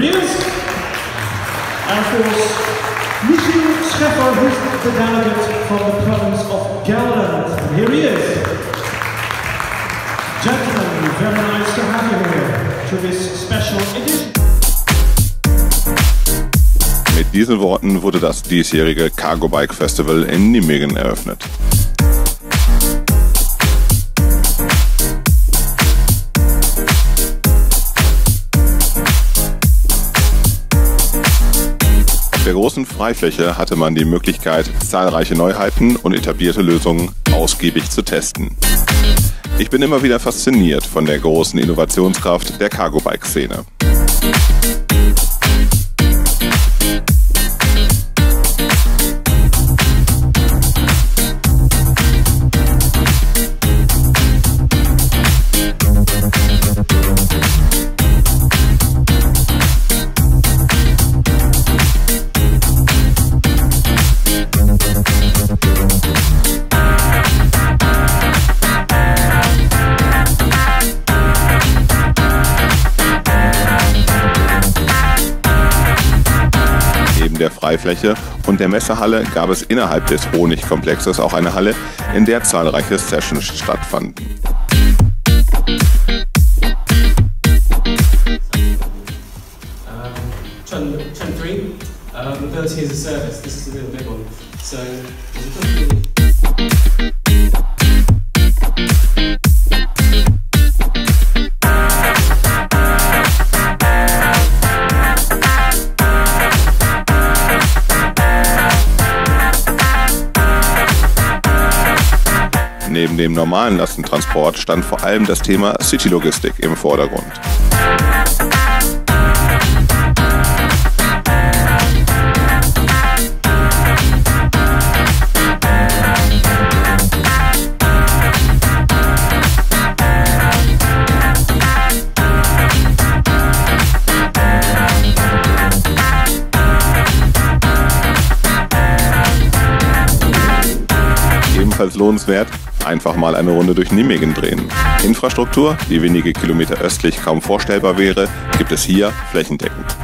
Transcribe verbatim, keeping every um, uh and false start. Riels. En volgens Michiel Scheffer is de delegate van de province of Gelderland. Here he is. Gentlemen, very nice to have you here to this special edition. Mit diesen Worten wurde das diesjährige Cargo Bike Festival in Nijmegen eröffnet. Auf der großen Freifläche hatte man die Möglichkeit, zahlreiche Neuheiten und etablierte Lösungen ausgiebig zu testen. Ich bin immer wieder fasziniert von der großen Innovationskraft der Cargo Bike Szene. Der Freifläche und der Messehalle gab es innerhalb des Honigkomplexes auch eine Halle, in der zahlreiche Sessions stattfanden. Neben dem normalen Lastentransport stand vor allem das Thema City-Logistik im Vordergrund. Ebenfalls lohnenswert, einfach mal eine Runde durch Nijmegen drehen. Infrastruktur, die wenige Kilometer östlich kaum vorstellbar wäre, gibt es hier flächendeckend.